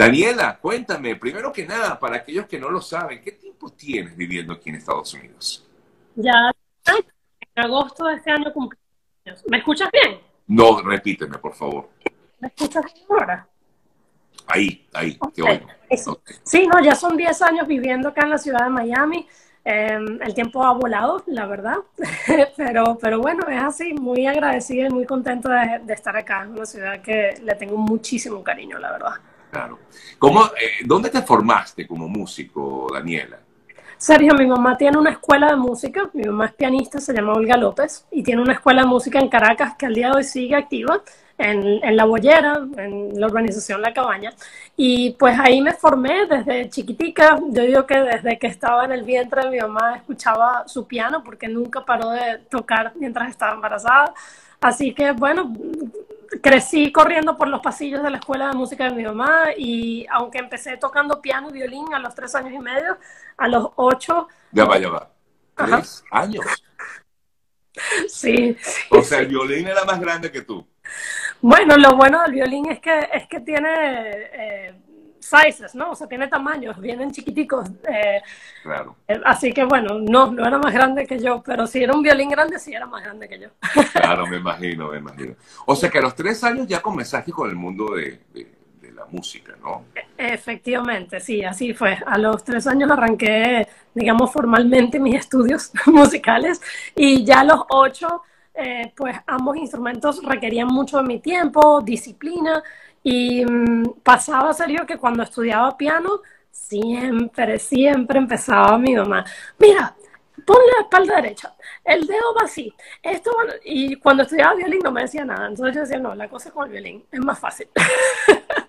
Daniela, cuéntame, primero que nada, para aquellos que no lo saben, ¿qué tiempo tienes viviendo aquí en Estados Unidos? Ya, en agosto de este año cumplí. ¿Me escuchas bien? No, repíteme, por favor. ¿Me escuchas bien ahora? Ahí, ahí, okay. Qué bueno. Okay. Sí, no, ya son 10 años viviendo acá en la ciudad de Miami. El tiempo ha volado, la verdad, pero bueno, es así, muy agradecida y muy contenta de estar acá, en una ciudad que le tengo muchísimo cariño, la verdad. Claro. ¿Dónde te formaste como músico, Daniela? Sergio, mi mamá tiene una escuela de música, mi mamá es pianista, se llama Olga López, y tiene una escuela de música en Caracas que al día de hoy sigue activa, en La Bollera, en la urbanización La Cabaña, y pues ahí me formé desde chiquitica. Yo digo que desde que estaba en el vientre de mi mamá escuchaba su piano, porque nunca paró de tocar mientras estaba embarazada, así que bueno, crecí corriendo por los pasillos de la escuela de música de mi mamá, y aunque empecé tocando piano y violín a los 3 años y medio, a los 8... Ya va, ya va. ¿3 años? Sí, sí. O sea, el violín era más grande que tú. Bueno, lo bueno del violín es que tiene... sizes, ¿no? O sea, tiene tamaños, vienen chiquiticos. Claro. Así que bueno, no era más grande que yo, pero si era un violín grande, sí era más grande que yo. Claro, me imagino, me imagino. O sea que a los 3 años ya comenzaste con el mundo de la música, ¿no? Efectivamente, sí, así fue. A los 3 años arranqué, digamos, formalmente mis estudios musicales, y ya a los 8, pues ambos instrumentos requerían mucho de mi tiempo, disciplina. Y pasaba, Sergio, que cuando estudiaba piano, siempre empezaba mi mamá: mira, ponle la espalda derecha, el dedo va así, esto va... Y cuando estudiaba violín no me decía nada, entonces yo decía, no, la cosa con el violín es más fácil.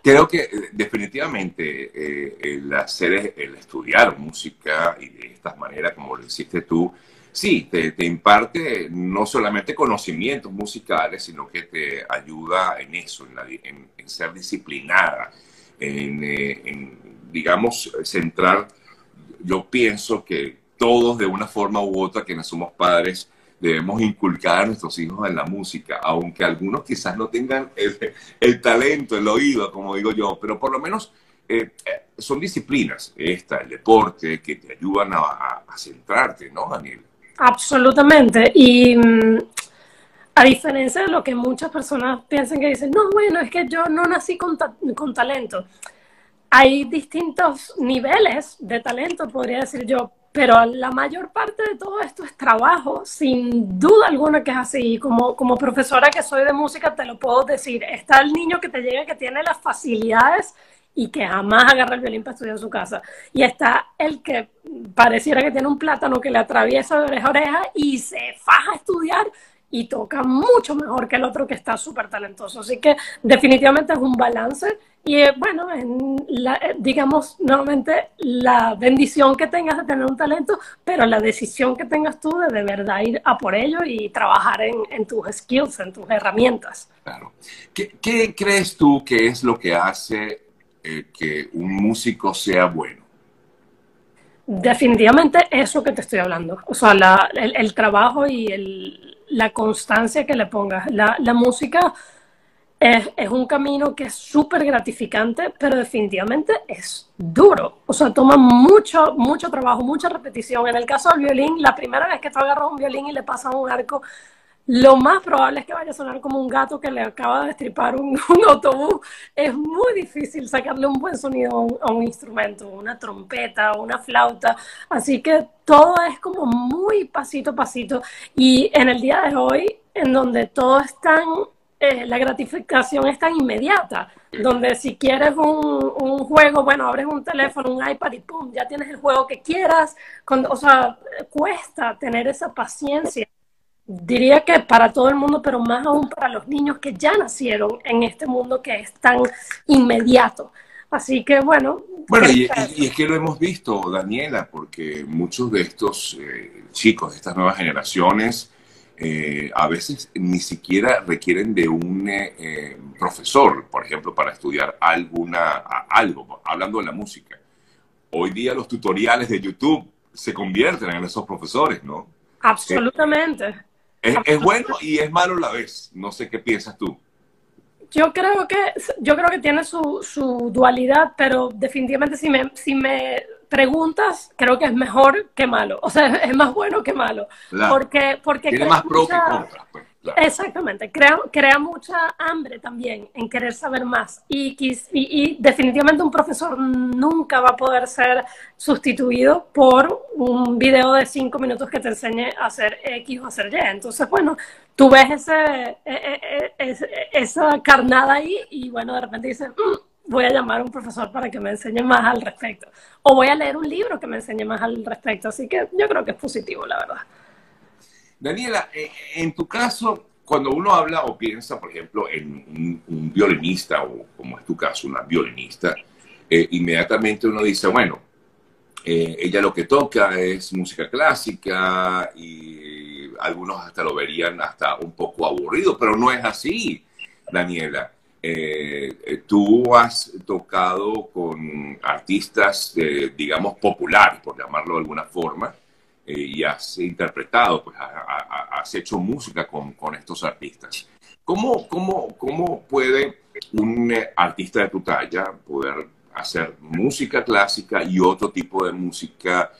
Creo que definitivamente el estudiar música y de estas maneras como lo hiciste tú, sí, te imparte no solamente conocimientos musicales, sino que te ayuda en eso, en ser disciplinada, en, digamos, centrar. Yo pienso que todos, de una forma u otra, quienes somos padres, debemos inculcar a nuestros hijos en la música, aunque algunos quizás no tengan el talento, el oído, como digo yo, pero por lo menos... son disciplinas, el deporte, que te ayudan a centrarte, ¿no, Daniel? Absolutamente, y a diferencia de lo que muchas personas piensan, que dicen, no, bueno, es que yo no nací con talento. Hay distintos niveles de talento, podría decir yo, pero la mayor parte de todo esto es trabajo, sin duda alguna que es así. Como profesora que soy de música te lo puedo decir, está el niño que te llega que tiene las facilidades y que jamás agarra el violín para estudiar en su casa. Y está el que pareciera que tiene un plátano que le atraviesa de oreja a oreja y se faja a estudiar y toca mucho mejor que el otro que está súper talentoso. Así que definitivamente es un balance y bueno, digamos nuevamente la bendición que tengas de tener un talento, pero la decisión que tengas tú de verdad ir a por ello y trabajar en tus skills, en tus herramientas. Claro. ¿Qué crees tú que es lo que hace que un músico sea bueno? Definitivamente eso que te estoy hablando, o sea, el trabajo y la constancia que le pongas. La música es un camino que es súper gratificante, pero definitivamente es duro, o sea, toma mucho trabajo, mucha repetición. En el caso del violín, la primera vez que tú agarras un violín y le pasas un arco, lo más probable es que vaya a sonar como un gato que le acaba de estripar un autobús. Es muy difícil sacarle un buen sonido a un instrumento, una trompeta, una flauta. Así que todo es como muy pasito a pasito. Y en el día de hoy, en donde todo es tan... la gratificación es tan inmediata, donde si quieres un juego, bueno, abres un teléfono, un iPad y ¡pum!, ya tienes el juego que quieras. O sea, cuesta tener esa paciencia. Diría que para todo el mundo, pero más aún para los niños que ya nacieron en este mundo que es tan inmediato. Así que bueno. Bueno, y es que lo hemos visto, Daniela, porque muchos de estos chicos, de estas nuevas generaciones, a veces ni siquiera requieren de un profesor, por ejemplo, para estudiar algo, hablando de la música. Hoy día los tutoriales de YouTube se convierten en esos profesores, ¿no? Absolutamente. Es bueno y es malo a la vez. No sé qué piensas tú. Yo creo que tiene su dualidad, pero definitivamente si me preguntas, creo que es mejor que malo. O sea, es más bueno que malo. Claro. Porque tiene más pro que contra, pues. Claro. Exactamente, crea mucha hambre también en querer saber más y definitivamente un profesor nunca va a poder ser sustituido por un video de 5 minutos que te enseñe a hacer X o a hacer Y. Entonces, bueno, tú ves esa carnada ahí y bueno, de repente dices, voy a llamar a un profesor para que me enseñe más al respecto, o voy a leer un libro que me enseñe más al respecto, así que yo creo que es positivo, la verdad. Daniela, en tu caso, cuando uno habla o piensa, por ejemplo, en un violinista, o como es tu caso, una violinista, inmediatamente uno dice, bueno, ella lo que toca es música clásica y algunos hasta lo verían hasta un poco aburrido, pero no es así, Daniela. Tú has tocado con artistas, digamos, populares, por llamarlo de alguna forma, y has interpretado, pues has hecho música con estos artistas. ¿Cómo puede un artista de tu talla poder hacer música clásica y otro tipo de música?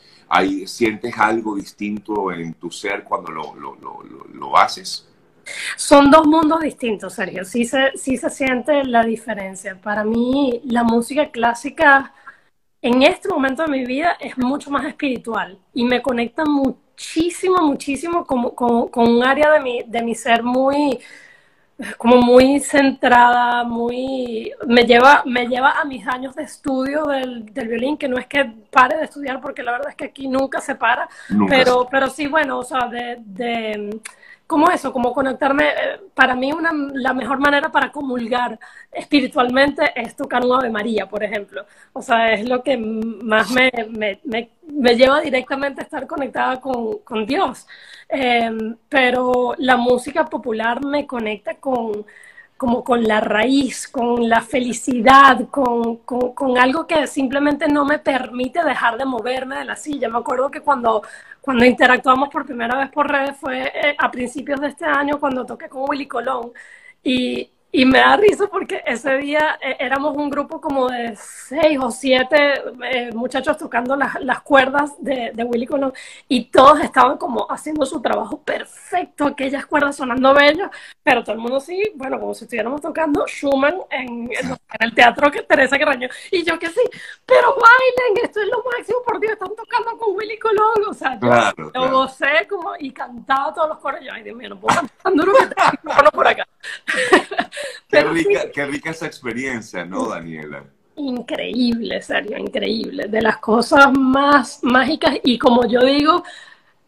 ¿Sientes algo distinto en tu ser cuando lo haces? Son dos mundos distintos, Sergio. Sí se siente la diferencia. Para mí, la música clásica en este momento de mi vida es mucho más espiritual y me conecta muchísimo con un área de mi ser muy centrada, me lleva a mis años de estudio del violín, que no es que pare de estudiar, porque la verdad es que aquí nunca se para, pero sí, bueno, o sea, como eso, como conectarme. Para mí la mejor manera para comulgar espiritualmente es tocar un Ave María, por ejemplo. O sea, es lo que más me lleva directamente a estar conectada con Dios. Pero la música popular me conecta con la raíz, con la felicidad, con algo que simplemente no me permite dejar de moverme de la silla. Me acuerdo que cuando interactuamos por primera vez por redes fue a principios de este año, cuando toqué con Willy Colón, y me da risa porque ese día éramos un grupo como de 6 o 7 muchachos tocando las cuerdas de Willy Colón, y todos estaban como haciendo su trabajo perfecto, aquellas cuerdas sonando bellas, pero todo el mundo sí, bueno, como si estuviéramos tocando Schumann en el teatro que Teresa Carreño, y yo que sí, pero bailen, esto es lo máximo, por Dios, están tocando con Willy Colón. O sea, yo gocé como, y cantaba todos los coros, yo, ay Dios mío, no puedo cantar tan duro que te por acá. Qué rica esa experiencia, ¿no, Daniela? Increíble, Sergio, increíble. De las cosas más mágicas, y como yo digo,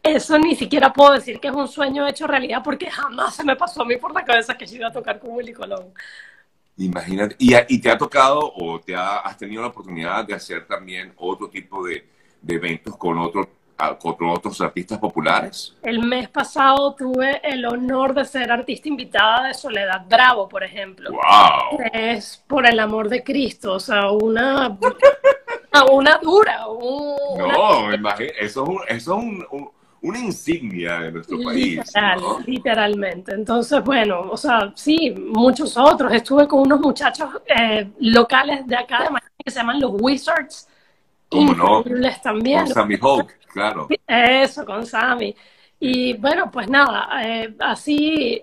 eso ni siquiera puedo decir que es un sueño hecho realidad, porque jamás se me pasó a mí por la cabeza que yo iba a tocar con Willy Colón. Imagínate, y te ha tocado o has tenido la oportunidad de hacer también otro tipo de eventos con otros artistas populares. El mes pasado tuve el honor de ser artista invitada de Soledad Bravo, por ejemplo. ¡Wow! Es Por el amor de Cristo, o sea, una dura. No, imagínate, eso es una insignia de nuestro país. ¿No? Literalmente. Entonces, bueno, o sea, sí, muchos otros. Estuve con unos muchachos locales de acá de Miami que se llaman los Wizards. ¿Cómo no? También. Con Sammy Hawk, claro. Eso, con Sammy. Y bueno, pues nada, así,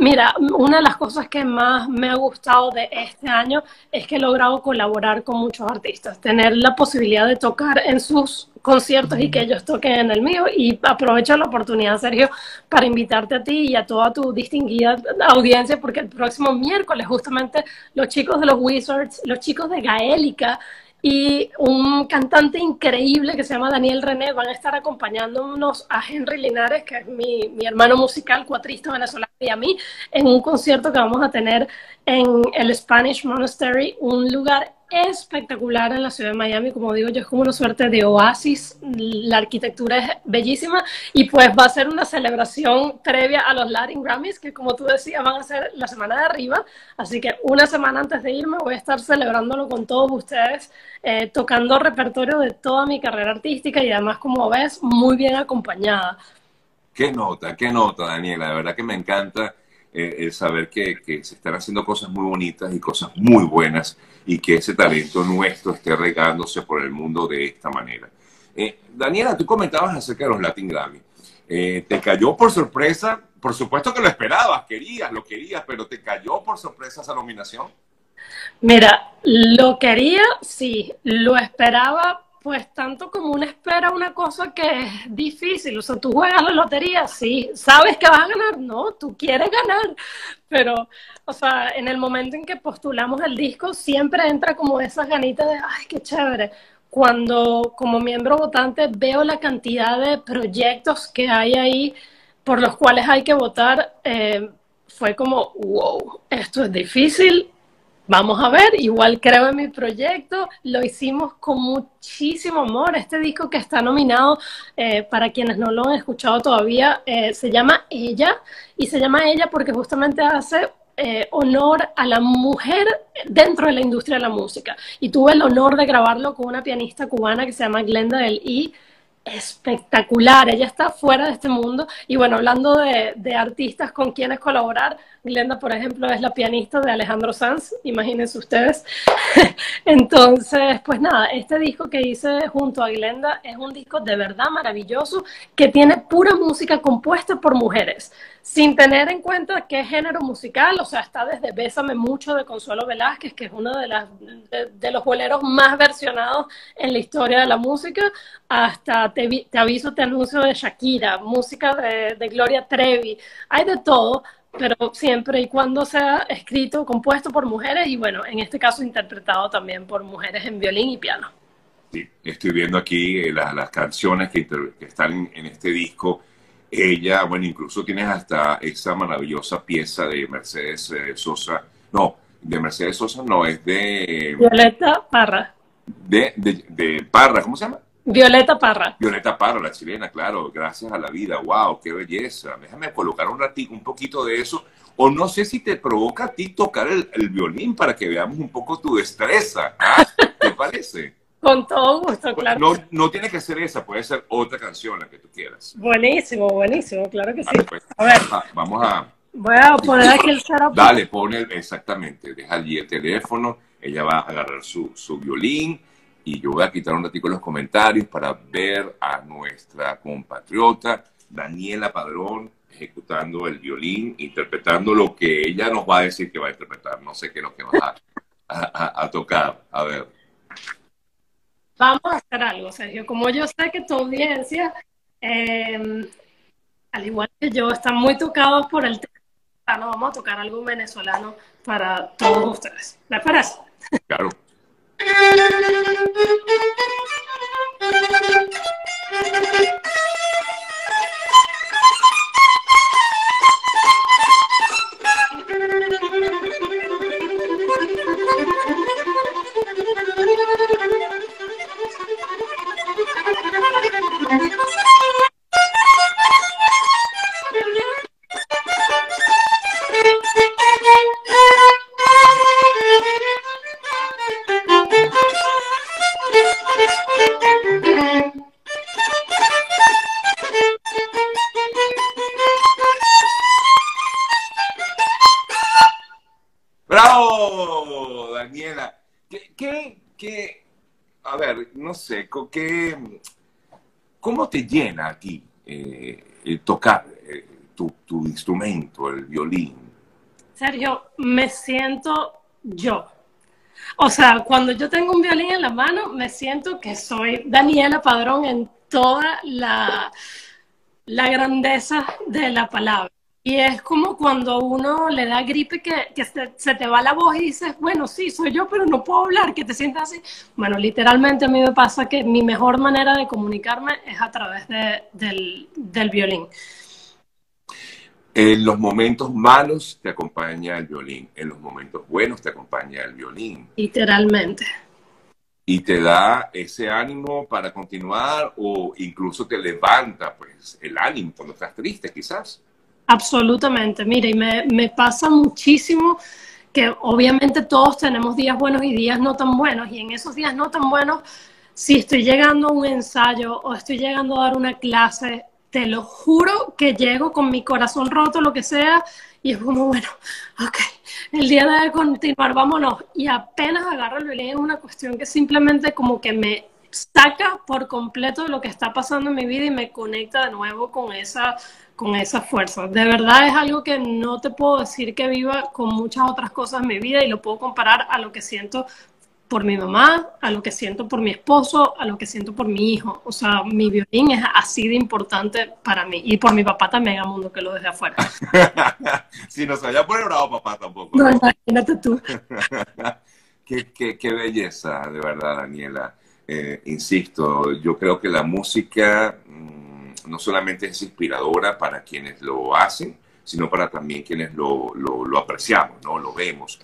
mira, una de las cosas que más me ha gustado de este año es que he logrado colaborar con muchos artistas, tener la posibilidad de tocar en sus conciertos y que ellos toquen en el mío. Y aprovecho la oportunidad, Sergio, para invitarte a ti y a toda tu distinguida audiencia, porque el próximo miércoles justamente los chicos de los Wizards, los chicos de Gaélica, y un cantante increíble que se llama Daniel René van a estar acompañándonos a Henry Linares, que es mi hermano musical, cuatrista venezolano, y a mí, en un concierto que vamos a tener en el Spanish Monastery, un lugar espectacular en la ciudad de Miami. Como digo, yo es como una suerte de oasis, la arquitectura es bellísima, y pues va a ser una celebración previa a los Latin Grammys, que como tú decías van a ser la semana de arriba, así que una semana antes de irme voy a estar celebrándolo con todos ustedes, tocando repertorio de toda mi carrera artística y además, como ves, muy bien acompañada. Qué nota, Daniela, de verdad que me encanta el saber que se están haciendo cosas muy bonitas y cosas muy buenas y que ese talento nuestro esté regándose por el mundo de esta manera. Daniela, tú comentabas acerca de los Latin Grammys. ¿Te cayó por sorpresa? Por supuesto que lo esperabas, querías, lo querías, pero ¿te cayó por sorpresa esa nominación? Mira, lo quería, sí, lo esperaba, pues tanto como una espera, una cosa que es difícil. O sea, tú juegas la lotería, sí, sabes que vas a ganar, no, tú quieres ganar, pero, o sea, en el momento en que postulamos el disco siempre entra como esas ganitas de, ay, qué chévere. Cuando como miembro votante veo la cantidad de proyectos que hay ahí por los cuales hay que votar, fue como, wow, esto es difícil. Vamos a ver, igual creo en mi proyecto, lo hicimos con muchísimo amor. Este disco que está nominado, para quienes no lo han escuchado todavía, se llama Ella, y se llama Ella porque justamente hace honor a la mujer dentro de la industria de la música. Y tuve el honor de grabarlo con una pianista cubana que se llama Glenda Del Monte. Espectacular, ella está fuera de este mundo. Y bueno, hablando de artistas con quienes colaborar, Glenda, por ejemplo, es la pianista de Alejandro Sanz, imagínense ustedes. Entonces, pues nada, este disco que hice junto a Glenda es un disco de verdad maravilloso, que tiene pura música compuesta por mujeres, sin tener en cuenta qué género musical. O sea, está desde Bésame Mucho de Consuelo Velázquez, que es uno de los boleros más versionados en la historia de la música, hasta Te aviso, te anuncio de Shakira, música de Gloria Trevi. Hay de todo, pero siempre y cuando sea escrito, compuesto por mujeres y, bueno, en este caso interpretado también por mujeres en violín y piano. Sí, estoy viendo aquí las canciones que están en este disco. Ella, bueno, incluso tienes hasta esa maravillosa pieza de Mercedes Sosa. No, de Mercedes Sosa no, es de... Violeta Parra. De Parra, ¿cómo se llama? Violeta Parra. Violeta Parra, la chilena, claro, Gracias a la Vida. ¡Wow, qué belleza! Déjame colocar un ratito, un poquito de eso. O no sé si te provoca a ti tocar el violín para que veamos un poco tu destreza. ¿Ah? ¿Te parece? Con todo gusto, claro. No, no tiene que ser esa, puede ser otra canción, la que tú quieras. Buenísimo, buenísimo, claro que sí. Vale, pues, a ver. Vamos a... Voy a poner aquí el setup. Dale, pon el... Exactamente, deja allí el teléfono, ella va a agarrar su violín. Y yo voy a quitar un ratito los comentarios para ver a nuestra compatriota Daniela Padrón ejecutando el violín, interpretando lo que ella nos va a decir que va a interpretar. No sé qué es lo que va a tocar. A ver. Vamos a hacer algo, Sergio. Como yo sé que tu audiencia, al igual que yo, están muy tocados por el tema, vamos a tocar algo venezolano para todos ustedes. ¿Les parece? Claro. ¿Cómo te llena a ti tocar tu instrumento, el violín? Sergio, me siento yo. O sea, cuando yo tengo un violín en la mano, me siento que soy Daniela Padrón en toda la grandeza de la palabra. Y es como cuando uno le da gripe que se te va la voz y dices, bueno, sí, soy yo, pero no puedo hablar, que te sientas así. Bueno, literalmente a mí me pasa que mi mejor manera de comunicarme es a través del violín. En los momentos malos te acompaña el violín, en los momentos buenos te acompaña el violín. Literalmente. Y te da ese ánimo para continuar o incluso te levanta pues el ánimo cuando estás triste quizás. Absolutamente, mira, y me pasa muchísimo que obviamente todos tenemos días buenos y días no tan buenos, y en esos días no tan buenos, si estoy llegando a un ensayo o estoy llegando a dar una clase, te lo juro que llego con mi corazón roto, lo que sea, y es como, bueno, ok, el día debe continuar, vámonos. Y apenas agarro el violín es una cuestión que simplemente como que me saca por completo de lo que está pasando en mi vida y me conecta de nuevo con esa fuerza. De verdad es algo que no te puedo decir que viva con muchas otras cosas en mi vida y lo puedo comparar a lo que siento por mi mamá, a lo que siento por mi esposo, a lo que siento por mi hijo. O sea, mi violín es así de importante para mí. Y por mi papá también, al mundo que lo dejé afuera. Sí, no se vaya a poner bravo papá tampoco. No, imagínate tú. Qué belleza, de verdad, Daniela. Insisto, yo creo que la música no solamente es inspiradora para quienes lo hacen, sino para también quienes lo apreciamos, ¿no? Lo vemos.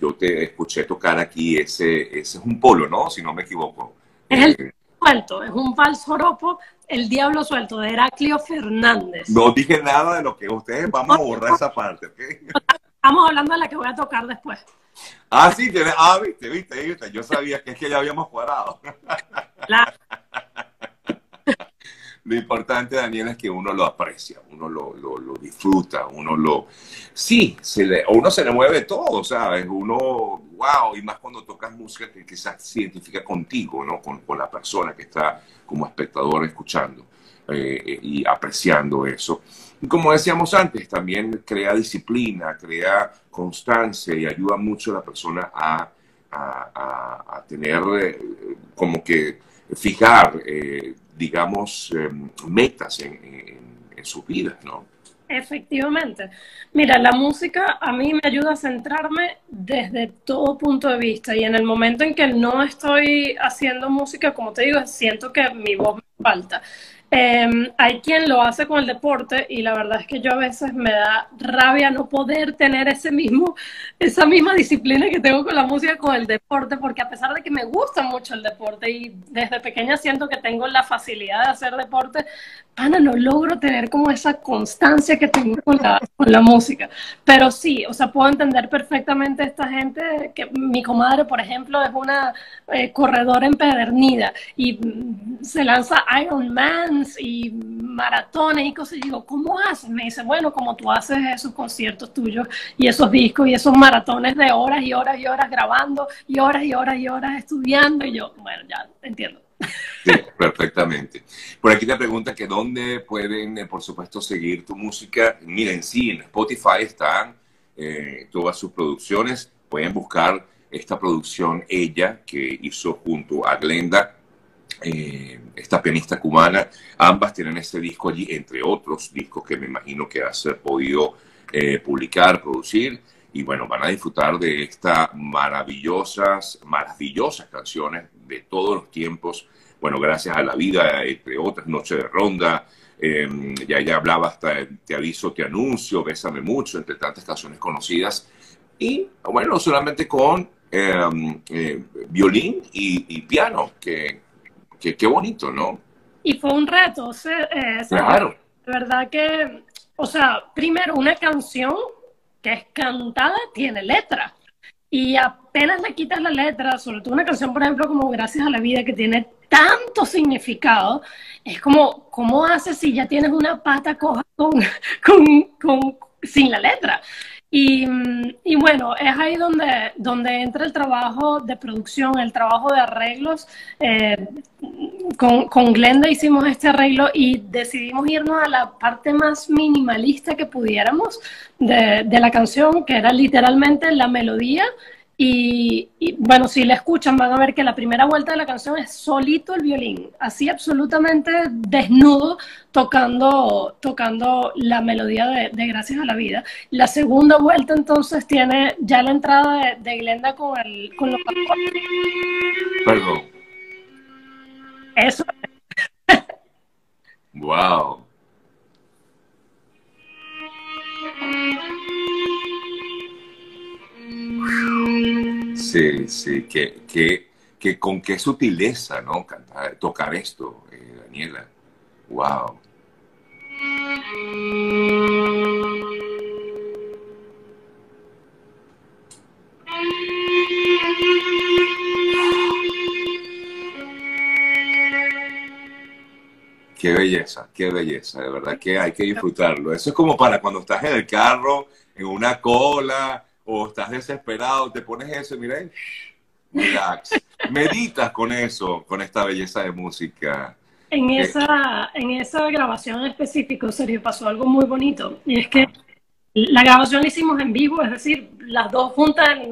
Yo te escuché tocar aquí, ese es un polo, ¿no? Si no me equivoco. Es el suelto, es un vals joropo, el diablo suelto, de Heraclio Fernández. No dije nada de lo que ustedes, vamos a borrar esa parte, ¿ok? Estamos hablando de la que voy a tocar después. Ah, sí, viste, yo sabía que es que ya habíamos cuadrado. Claro. Lo importante, Daniela, es que uno lo aprecia, uno lo disfruta, uno lo... Sí, uno se le mueve todo, ¿sabes? Uno, wow, y más cuando tocas música que quizás se identifica contigo, ¿no? Con la persona que está como espectador escuchando y apreciando eso. Y como decíamos antes, también crea disciplina, crea constancia y ayuda mucho a la persona a tener como que fijar... digamos, metas en sus vidas, ¿no? Efectivamente. Mira, la música a mí me ayuda a centrarme desde todo punto de vista y en el momento en que no estoy haciendo música, como te digo, siento que mi voz me falta. Hay quien lo hace con el deporte y la verdad es que yo a veces me da rabia no poder tener esa misma disciplina que tengo con la música con el deporte, porque a pesar de que me gusta mucho el deporte y desde pequeña siento que tengo la facilidad de hacer deporte, pana, no logro tener como esa constancia que tengo con la música. Pero sí, o sea, puedo entender perfectamente a esta gente, que mi comadre, por ejemplo, es una corredora empedernida y se lanza Ironman y maratones y cosas, y digo, ¿cómo haces? Me dice, bueno, como tú haces esos conciertos tuyos y esos discos y esos maratones de horas y horas y horas grabando y horas estudiando, y yo, bueno, ya entiendo. Sí, perfectamente. Por aquí te pregunta que dónde pueden, por supuesto, seguir tu música. Miren, sí, en Spotify están todas sus producciones, pueden buscar esta producción Ella, que hizo junto a Glenda, esta pianista cubana. Ambas tienen ese disco allí, entre otros discos que me imagino que has podido publicar, producir, y bueno, van a disfrutar de estas maravillosas canciones de todos los tiempos. Bueno, Gracias a la Vida, entre otras, Noche de Ronda, ya hablaba hasta Te Aviso, Te Anuncio, Bésame Mucho, entre tantas canciones conocidas, y bueno, solamente con violín y piano, que qué bonito, ¿no? Y fue un reto, claro. De verdad que, o sea, primero una canción que es cantada tiene letra y apenas le quitas la letra, sobre todo una canción, por ejemplo, como Gracias a la Vida, que tiene tanto significado, es como, ¿cómo haces si ya tienes una pata coja sin la letra? Y bueno, es ahí donde entra el trabajo de producción, el trabajo de arreglos. Con Glenda hicimos este arreglo y decidimos irnos a la parte más minimalista que pudiéramos de la canción, que era literalmente la melodía. Y bueno, si la escuchan van a ver que la primera vuelta de la canción es solito el violín, así absolutamente desnudo, tocando la melodía de Gracias a la Vida. La segunda vuelta entonces tiene ya la entrada de Glenda con los acordes. Perdón. Eso. Wow. Sí, sí, que con qué sutileza, ¿no? Tocar esto, Daniela. Wow. Qué belleza, de verdad que hay que disfrutarlo. Eso es como para cuando estás en el carro, en una cola, o estás desesperado, te pones eso y mira, relax. Meditas con eso, con esta belleza de música. En esa grabación en específico, Sergio, pasó algo muy bonito. Y es que la grabación la hicimos en vivo, es decir, las dos juntas en el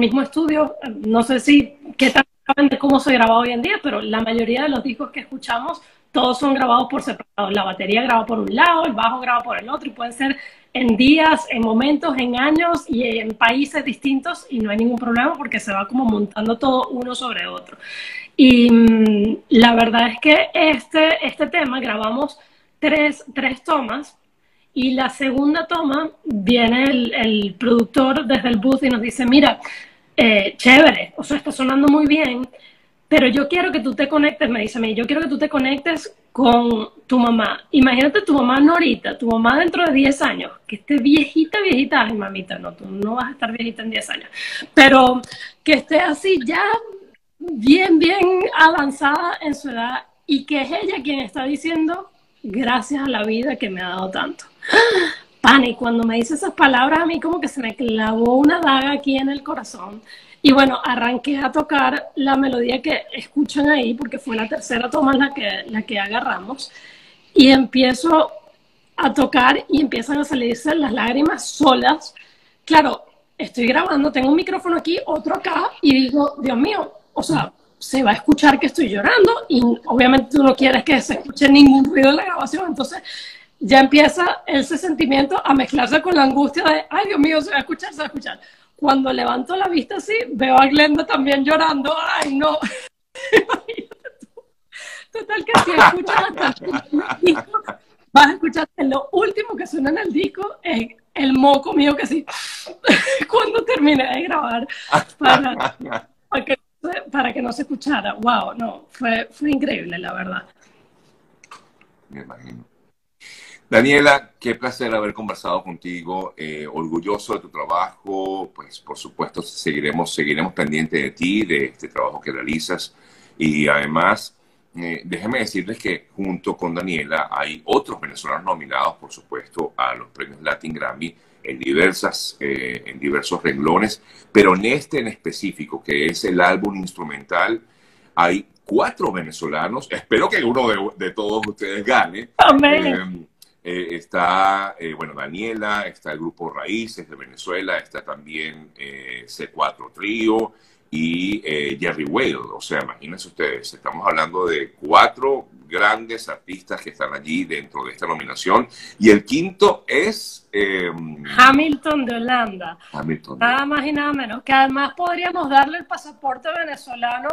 mismo estudio. No sé si qué tal de cómo se graba hoy en día, pero la mayoría de los discos que escuchamos, todos son grabados por separado. La batería graba por un lado, el bajo graba por el otro, y pueden ser en días, en momentos, en años y en países distintos, y no hay ningún problema porque se va como montando todo uno sobre otro. Y la verdad es que este tema grabamos tres tomas, y la segunda toma viene el productor desde el booth y nos dice, mira, chévere, o sea, está sonando muy bien, pero yo quiero que tú te conectes, me dice a mí, yo quiero que tú te conectes con tu mamá. Imagínate tu mamá Norita, tu mamá dentro de 10 años, que esté viejita, viejita. Ay, mamita, no, tú no vas a estar viejita en 10 años, pero que esté así ya bien, bien avanzada en su edad, y que es ella quien está diciendo, gracias a la vida que me ha dado tanto. Y cuando me dice esas palabras, a mí como que se me clavó una daga aquí en el corazón. Y bueno, arranqué a tocar la melodía que escuchan ahí, porque fue la tercera toma la que agarramos. Y empiezo a tocar y empiezan a salirse las lágrimas solas. Claro, estoy grabando, tengo un micrófono aquí, otro acá, y digo, Dios mío, o sea, se va a escuchar que estoy llorando, y obviamente tú no quieres que se escuche ningún ruido en la grabación, entonces ya empieza ese sentimiento a mezclarse con la angustia de, ay, Dios mío, se va a escuchar, se va a escuchar. Cuando levanto la vista así, veo a Glenda también llorando, ay, no. Total que si escuchas hasta el disco, vas a escuchar que lo último que suena en el disco es el moco mío que sí, cuando terminé de grabar, para que no se escuchara. Wow, no, fue increíble, la verdad. Me imagino. Daniela, qué placer haber conversado contigo, orgulloso de tu trabajo, pues por supuesto seguiremos pendientes de ti, de este trabajo que realizas, y además déjenme decirles que junto con Daniela hay otros venezolanos nominados, por supuesto, a los premios Latin Grammy en diversos renglones, pero en este en específico, que es el álbum instrumental, hay 4 venezolanos, espero que uno de todos ustedes gane. Amén. Está, bueno, Daniela, está el Grupo Raíces de Venezuela, está también C4 Trío y Jerry Weil. O sea, imagínense ustedes, estamos hablando de 4 grandes artistas que están allí dentro de esta nominación. Y el quinto es Hamilton de Holanda. Hamilton. Nada más y nada menos. Que además podríamos darle el pasaporte venezolano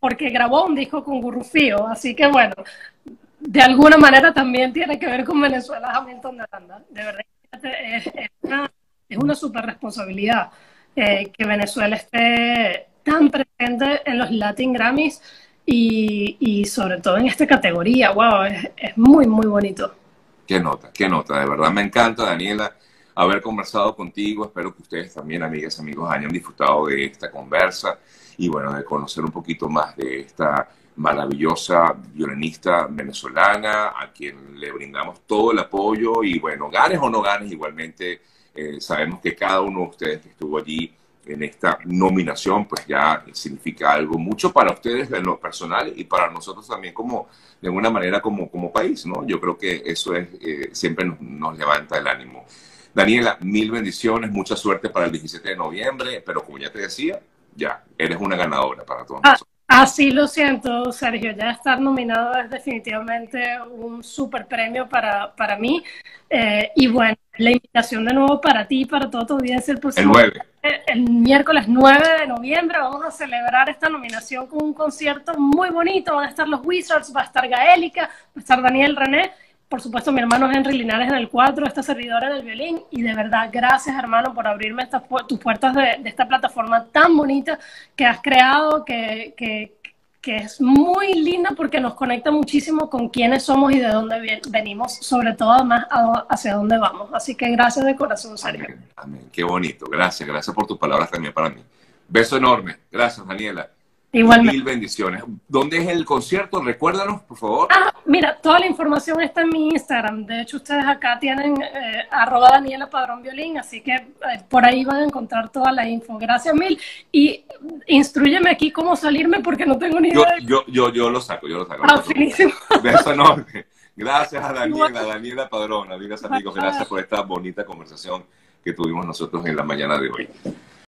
porque grabó un disco con Gurrufío. Así que bueno, de alguna manera también tiene que ver con Venezuela, Hamilton de Holanda. De verdad, es una super responsabilidad que Venezuela esté tan presente en los Latin Grammys y sobre todo en esta categoría. Wow, es muy, muy bonito. Qué nota, de verdad me encanta, Daniela, haber conversado contigo. Espero que ustedes también, amigas, amigos, hayan disfrutado de esta conversa y bueno, de conocer un poquito más de esta maravillosa violinista venezolana, a quien le brindamos todo el apoyo. Y bueno, ganes o no ganes, igualmente sabemos que cada uno de ustedes que estuvo allí en esta nominación, pues ya significa algo mucho para ustedes en lo personal y para nosotros también como, de alguna manera, como país, ¿no? Yo creo que eso es, siempre nos levanta el ánimo. Daniela, mil bendiciones, mucha suerte para el 17 de noviembre, pero como ya te decía, ya, eres una ganadora para todos nosotros. Así lo siento, Sergio, ya estar nominado es definitivamente un súper premio para mí. Y bueno, la invitación de nuevo para ti y para toda tu audiencia el miércoles 9 de noviembre vamos a celebrar esta nominación con un concierto muy bonito. Van a estar los Wizards, va a estar Gaélica, va a estar Daniel René, por supuesto mi hermano Henry Linares en el 4, esta servidora del violín, y de verdad gracias, hermano, por abrirme tus puertas de esta plataforma tan bonita que has creado, que es muy linda porque nos conecta muchísimo con quiénes somos y de dónde venimos, sobre todo además hacia dónde vamos. Así que gracias de corazón, Sergio. Amén, amén. Qué bonito, gracias por tus palabras también para mí. Beso enorme, gracias, Daniela. Igualmente. Mil bendiciones. ¿Dónde es el concierto? Recuérdanos, por favor. Ah, mira, toda la información está en mi Instagram. De hecho, ustedes acá tienen @DanielaPadrónViolín, así que por ahí van a encontrar toda la info. Gracias mil. Y instrúyeme aquí cómo salirme porque no tengo ni idea. Yo lo saco, yo lo saco. Ah, finísimo. Beso enorme. Gracias a Daniela Padrón, amigas, amigos. Gracias por esta bonita conversación que tuvimos nosotros en la mañana de hoy.